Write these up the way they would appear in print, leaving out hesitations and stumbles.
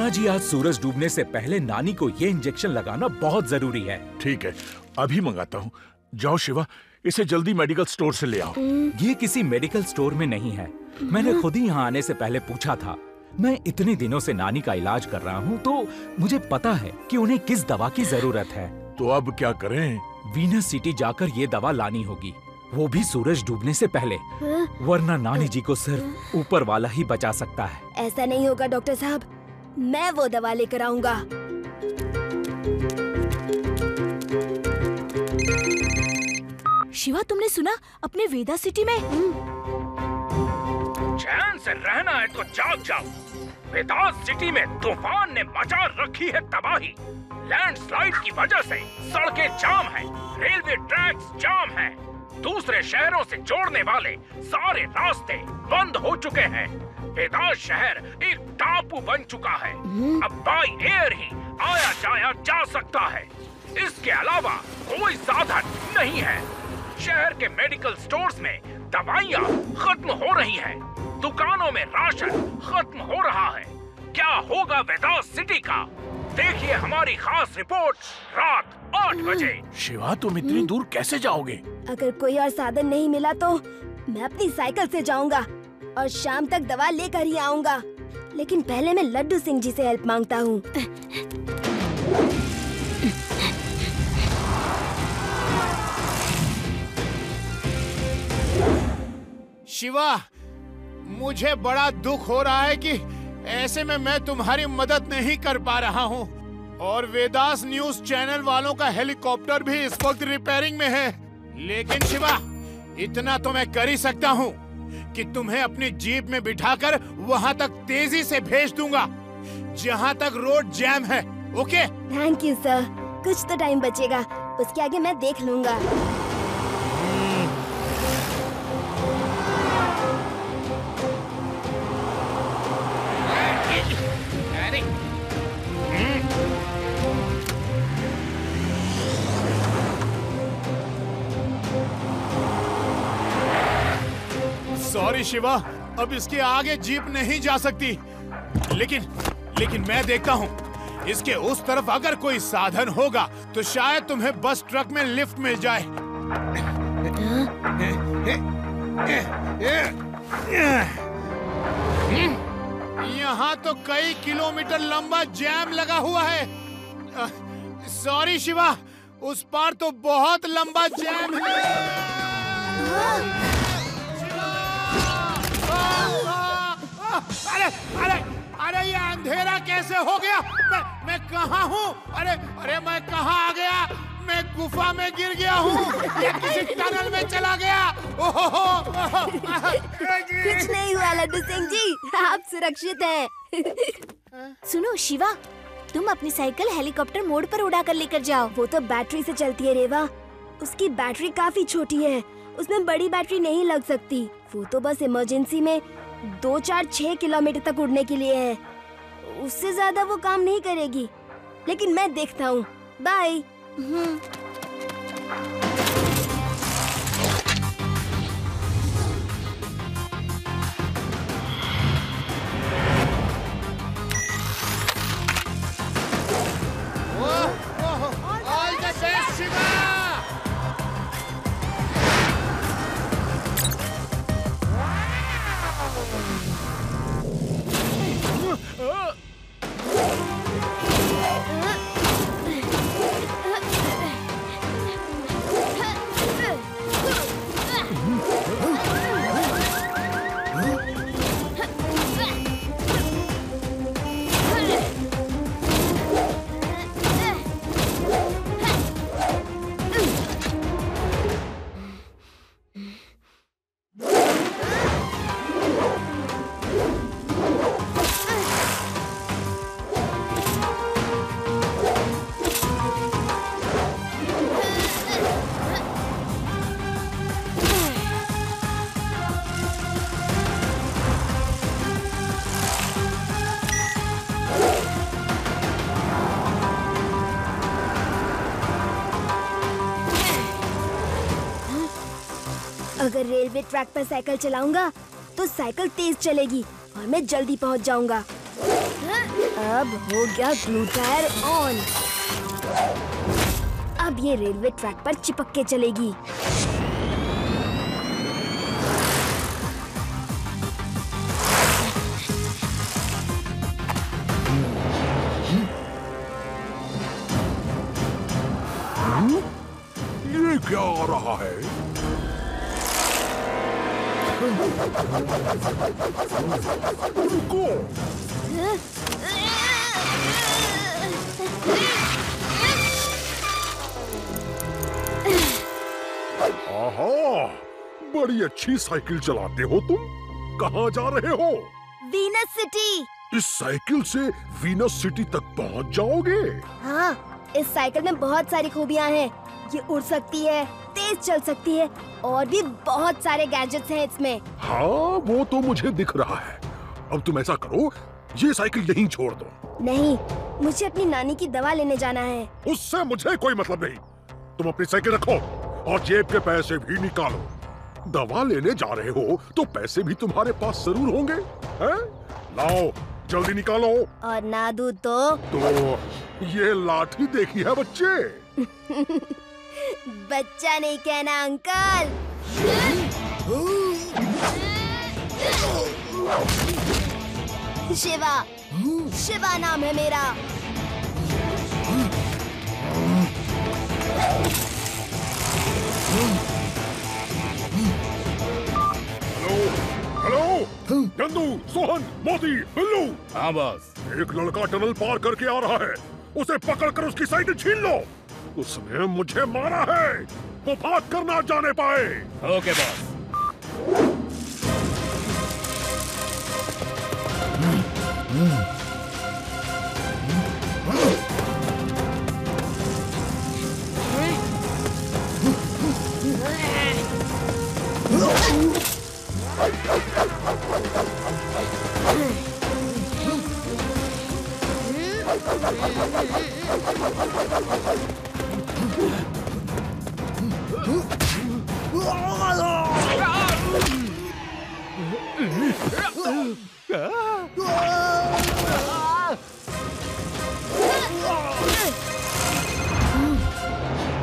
नाना जी, आज सूरज डूबने से पहले नानी को ये इंजेक्शन लगाना बहुत जरूरी है। ठीक है, अभी मंगाता हूँ। जाओ शिवा, इसे जल्दी मेडिकल स्टोर से ले आओ। ये किसी मेडिकल स्टोर में नहीं है, मैंने खुद ही यहाँ आने से पहले पूछा था। मैं इतने दिनों से नानी का इलाज कर रहा हूँ तो मुझे पता है कि उन्हें किस दवा की जरूरत है। तो अब क्या करें? वीनस सिटी जाकर ये दवा लानी होगी, वो भी सूरज डूबने से पहले, वरना नानी जी को सिर्फ ऊपर वाला ही बचा सकता है। ऐसा नहीं होगा डॉक्टर साहब, मैं वो दवा लेकर आऊंगा। शिवा, तुमने सुना अपने वेदा सिटी में? चैन से रहना है तो जाग जाओ। वेदास सिटी में तूफान ने मचा रखी है तबाही। लैंडस्लाइड की वजह से सड़कें जाम हैं, रेलवे ट्रैक्स जाम हैं, दूसरे शहरों से जोड़ने वाले सारे रास्ते बंद हो चुके हैं। वेदास शहर एक टापू बन चुका है, अब बाई एयर ही आया जाया जा सकता है। इसके अलावा कोई साधन नहीं है। शहर के मेडिकल स्टोर्स में दवाइयाँ खत्म हो रही हैं, दुकानों में राशन खत्म हो रहा है। क्या होगा वेदास सिटी का? देखिए हमारी खास रिपोर्ट रात 8 बजे। शिवा, तुम इतनी दूर कैसे जाओगे? अगर कोई और साधन नहीं मिला तो मैं अपनी साइकिल से जाऊंगा और शाम तक दवा लेकर ही आऊंगा, लेकिन पहले मैं लड्डू सिंह जी से हेल्प मांगता हूँ। शिवा, मुझे बड़ा दुख हो रहा है कि ऐसे में मैं तुम्हारी मदद नहीं कर पा रहा हूँ, और वेदास न्यूज चैनल वालों का हेलीकॉप्टर भी इस वक्त रिपेयरिंग में है। लेकिन शिवा, इतना तो मैं कर ही सकता हूँ कि तुम्हें अपनी जीप में बिठाकर वहाँ तक तेजी से भेज दूंगा जहाँ तक रोड जैम है। ओके? थैंक यू सर, कुछ तो टाइम बचेगा, उसके आगे मैं देख लूंगा। सॉरी शिवा, अब इसके आगे जीप नहीं जा सकती, लेकिन मैं देखता हूँ इसके उस तरफ अगर कोई साधन होगा तो शायद तुम्हें बस ट्रक में लिफ्ट मिल जाए। यहाँ तो कई किलोमीटर लंबा जैम लगा हुआ है। सॉरी शिवा, उस पार तो बहुत लंबा जैम है। अरे अरे अरे, ये अंधेरा कैसे हो गया? मैं कहाँ हूँ? अरे अरे, मैं कहाँ आ गया? मैं गुफा में गिर गया हूँ या किसी टनल में चला गया? ओहो, कुछ नहीं हुआ लड्डू सिंह जी, आप सुरक्षित हैं। सुनो शिवा, तुम अपनी साइकिल हेलीकॉप्टर मोड पर उड़ा कर लेकर जाओ। वो तो बैटरी से चलती है रेवा, उसकी बैटरी काफी छोटी है, उसमें बड़ी बैटरी नहीं लग सकती। वो तो बस इमरजेंसी में 2-4-6 किलोमीटर तक उड़ने के लिए है, उससे ज्यादा वो काम नहीं करेगी। लेकिन मैं देखता हूँ, बाय। अगर रेलवे ट्रैक पर साइकिल चलाऊंगा तो साइकिल तेज चलेगी और मैं जल्दी पहुंच जाऊंगा। अब हो गया ग्लू टायर ऑन। अब ये रेलवे ट्रैक पर चिपक के चलेगी। ये क्या आ रहा है? रुको। आहा, बड़ी अच्छी साइकिल चलाते हो तुम। कहाँ जा रहे हो? Venus City. इस साइकिल से वीनस सिटी तक पहुँच जाओगे? हाँ, इस साइकिल में बहुत सारी खूबियाँ हैं। ये उड़ सकती है, तेज चल सकती है और भी बहुत सारे गैजेट्स हैं इसमें। हाँ, वो तो मुझे दिख रहा है। अब तुम ऐसा करो, ये साइकिल यहीं छोड़ दो। नहीं, मुझे अपनी नानी की दवा लेने जाना है। उससे मुझे कोई मतलब नहीं। तुम अपनी साइकिल रखो और जेब के पैसे भी निकालो। दवा लेने जा रहे हो तो पैसे भी तुम्हारे पास जरूर होंगे। लाओ, जल्दी निकालो। और ना दूं तो ये लाठी देखी है बच्चे? बच्चा नहीं कहना अंकल। शिवा, शिवा नाम है मेरा। Hello hello, Chandu, Sohan, Modi, Billu. हाँ बस। एक लड़का टनल पार करके आ रहा है, उसे पकड़कर उसकी साइकिल छीन लो। उसने मुझे मारा है, वो बात करना जाने पाए। Okay boss.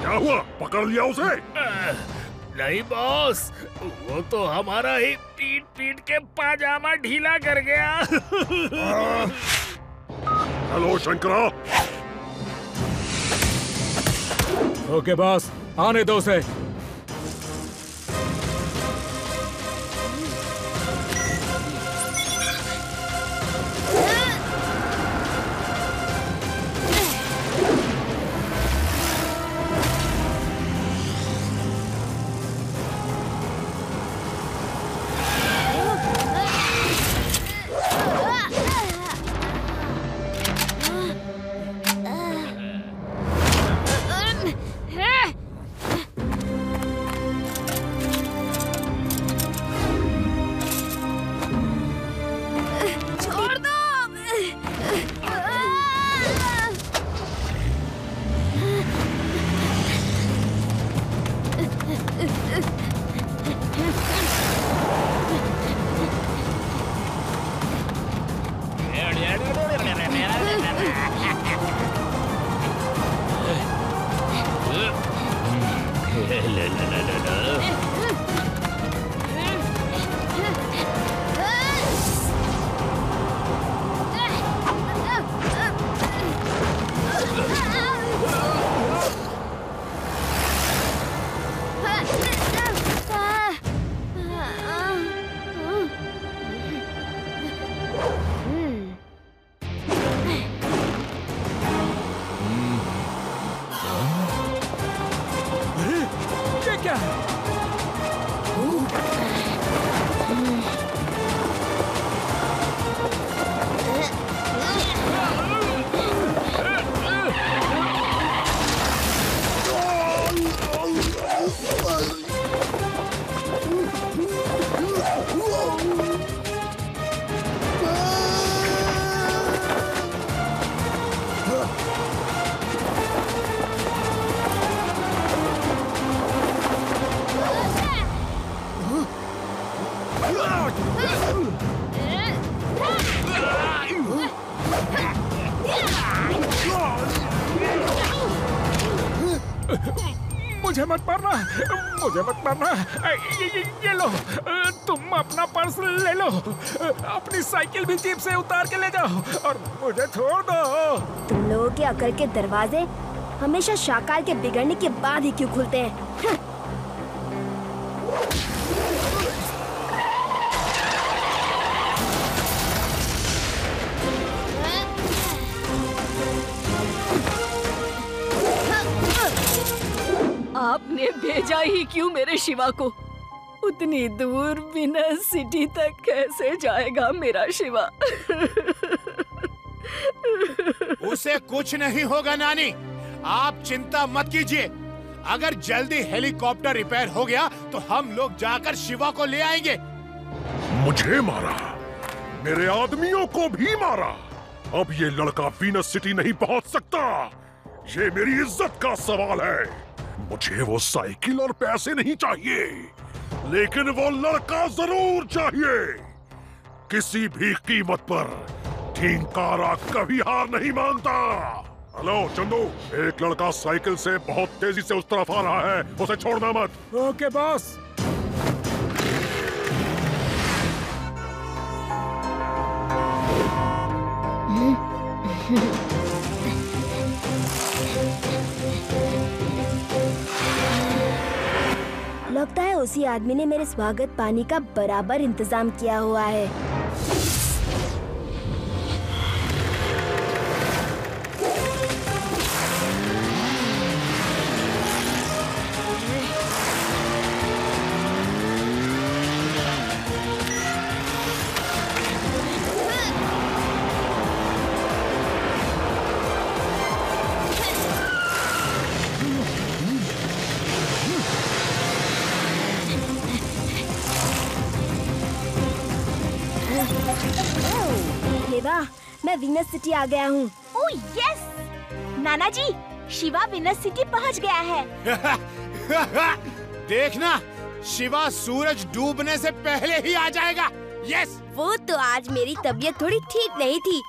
क्या हुआ? पकड़ लिया उसे? नहीं बॉस, वो तो हमारा ही पीट पीट के पाजामा ढीला कर गया। हेलो शंकरा। ओके बॉस, आने दो उसे। क्या मुझे मत मारना। ये लो, तुम अपना पर्स ले लो, अपनी साइकिल भी जीप से उतार के ले जाओ और मुझे छोड़ दो। तुम लोगों के अकल के दरवाजे हमेशा शाकाल के बिगड़ने के बाद ही क्यों खुलते हैं? आपने भेजा ही क्यों मेरे शिवा को? उतनी दूर बिना सिटी तक कैसे जाएगा मेरा शिवा? उसे कुछ नहीं होगा नानी, आप चिंता मत कीजिए। अगर जल्दी हेलीकॉप्टर रिपेयर हो गया तो हम लोग जाकर शिवा को ले आएंगे। मुझे मारा, मेरे आदमियों को भी मारा। अब ये लड़का वीनस सिटी नहीं पहुंच सकता। ये मेरी इज्जत का सवाल है। मुझे वो साइकिल और पैसे नहीं चाहिए, लेकिन वो लड़का जरूर चाहिए। किसी भी कीमत पर ठींकारा कभी हार नहीं मानता। हेलो चंदू, एक लड़का साइकिल से बहुत तेजी से उस तरफ आ रहा है, उसे छोड़ना मत। Okay boss. लगता है उसी आदमी ने मेरे स्वागत पानी का बराबर इंतजाम किया हुआ है। मैं वीनस सिटी आ गया हूँ। ओह यस नाना जी, शिवा वीनस सिटी पहुँच गया है। देखना, शिवा सूरज डूबने से पहले ही आ जाएगा। यस। वो तो आज मेरी तबीयत थोड़ी ठीक नहीं थी,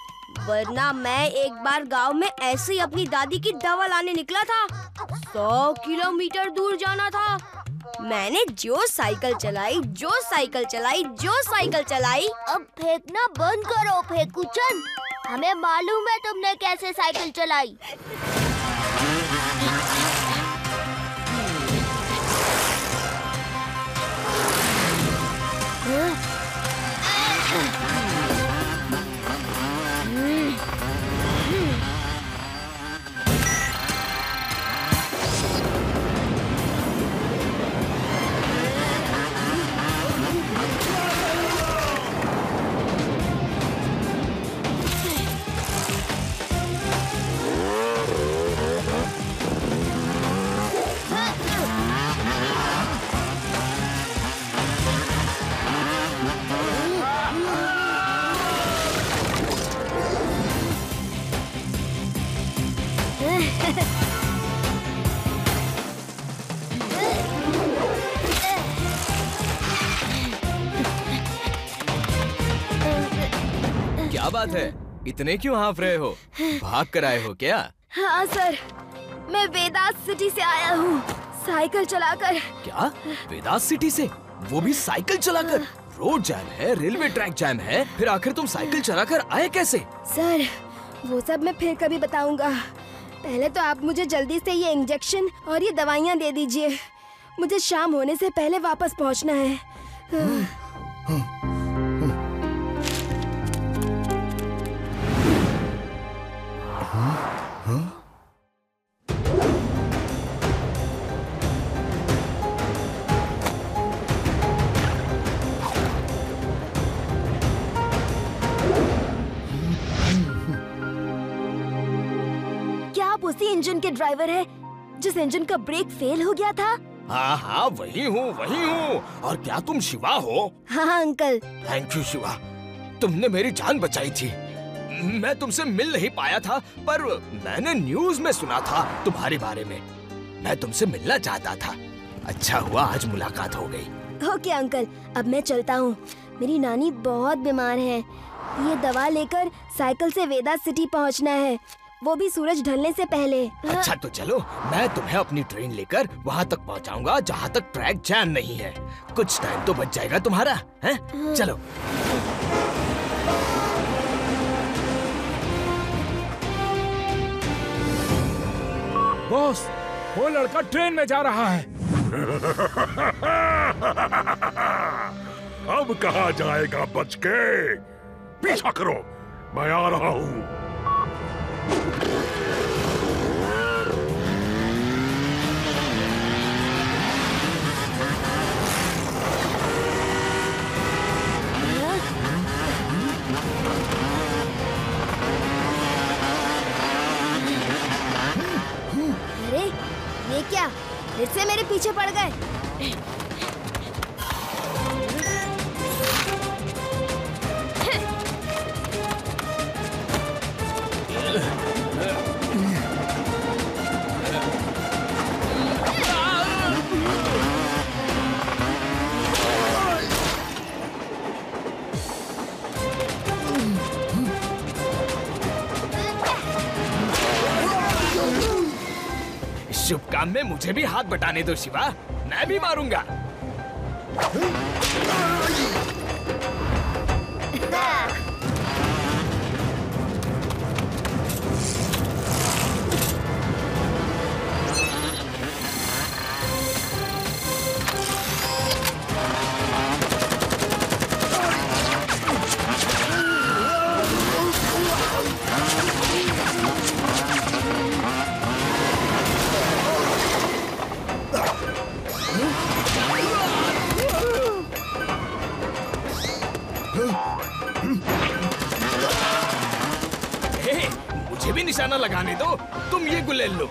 वरना मैं एक बार गांव में ऐसे ही अपनी दादी की दवा लाने निकला था। 100 किलोमीटर दूर जाना था। मैंने जो साइकिल चलाई। अब फेंकना बंद करो फेंकूचन, हमें मालूम है तुमने कैसे साइकिल चलाई। क्या बात है, इतने क्यों हाँफ रहे हो? भाग कर आए हो क्या? हाँ सर, मैं वेदास सिटी से आया हूँ, साइकिल चलाकर। क्या? वेदास सिटी से? वो भी साइकिल चलाकर? रोड जाम है, रेलवे ट्रैक जाम है, फिर आखिर तुम साइकिल चलाकर आए कैसे? सर वो सब मैं फिर कभी बताऊंगा। पहले तो आप मुझे जल्दी से ये इंजेक्शन और ये दवाइयाँ दे दीजिए, मुझे शाम होने से पहले वापस पहुँचना है। उसी इंजन के ड्राइवर है जिस इंजन का ब्रेक फेल हो गया था? हाँ हाँ वही हूँ। और क्या तुम शिवा हो? हाँ अंकल। थैंक यू शिवा, तुमने मेरी जान बचाई थी। मैं तुमसे मिल नहीं पाया था, पर मैंने न्यूज़ में सुना था तुम्हारे बारे में। मैं तुमसे मिलना चाहता था, अच्छा हुआ आज मुलाकात हो गई। ओके अंकल, अब मैं चलता हूँ। मेरी नानी बहुत बीमार है, ये दवा लेकर साइकिल से वेदास सिटी पहुँचना है। वो भी सूरज ढलने से पहले। अच्छा तो चलो, मैं तुम्हें अपनी ट्रेन लेकर वहाँ तक पहुँचाऊंगा जहाँ तक ट्रैक जाम नहीं है। कुछ टाइम तो बच जाएगा तुम्हारा, हैं? चलो। बॉस, वो लड़का ट्रेन में जा रहा है। अब कहाँ जाएगा बच के? पीछा करो, मैं आ रहा हूँ। अरे ये क्या, फिर से मेरे पीछे पड़ गए। शुभ काम में मुझे भी हाथ बटाने दो शिवा, मैं भी मारूंगा। निशाना लगाने दो, तुम ये गुलेल लो।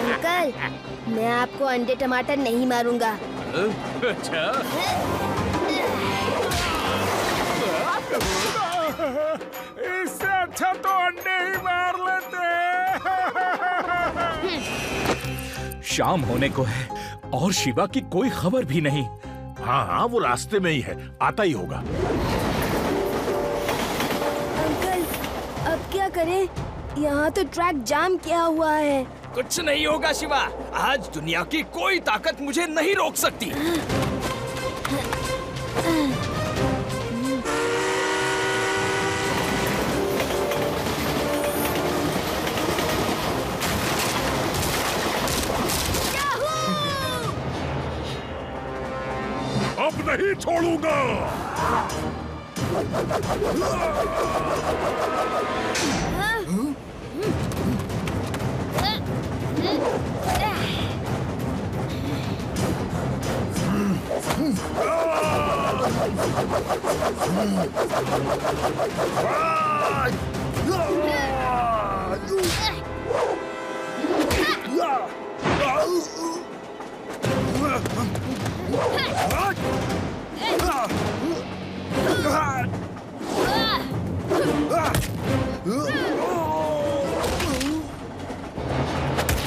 अंकल, मैं आपको अंडे टमाटर नहीं मारूंगा। अच्छा इससे अच्छा तो अंडे ही मार लेते। शाम होने को है और शिवा की कोई खबर भी नहीं। हाँ, वो रास्ते में ही है, आता ही होगा। अंकल, अब क्या करें? यहाँ तो ट्रैक जाम किया हुआ है। कुछ नहीं होगा शिवा, आज दुनिया की कोई ताकत मुझे नहीं रोक सकती। नहीं छोड़ूंगा।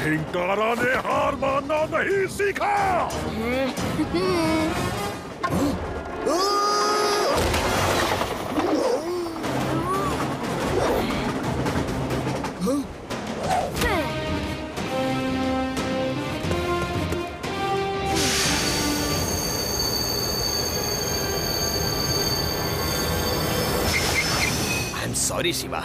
धिंकारा ने हार मानना नहीं सीखा। सॉरी शिवा,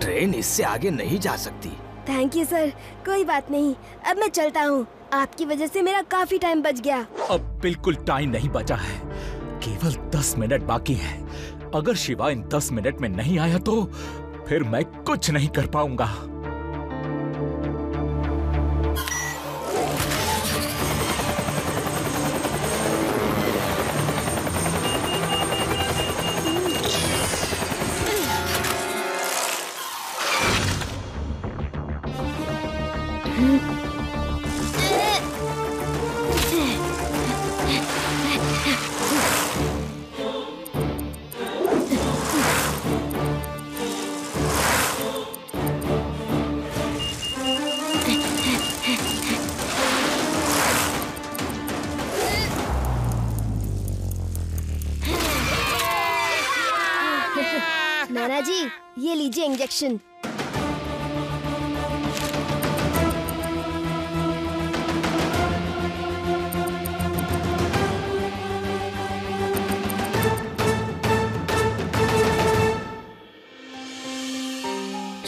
ट्रेन इससे आगे नहीं जा सकती। थैंक यू सर, कोई बात नहीं, अब मैं चलता हूँ। आपकी वजह से मेरा काफी टाइम बच गया। अब बिल्कुल टाइम नहीं बचा है, केवल 10 मिनट बाकी हैं। अगर शिवा इन 10 मिनट में नहीं आया तो फिर मैं कुछ नहीं कर पाऊंगा। ये लीजिए इंजेक्शन।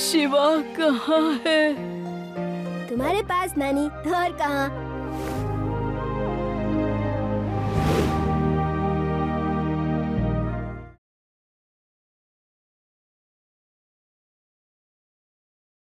शिवा कहाँ है? तुम्हारे पास नानी, और कहाँ?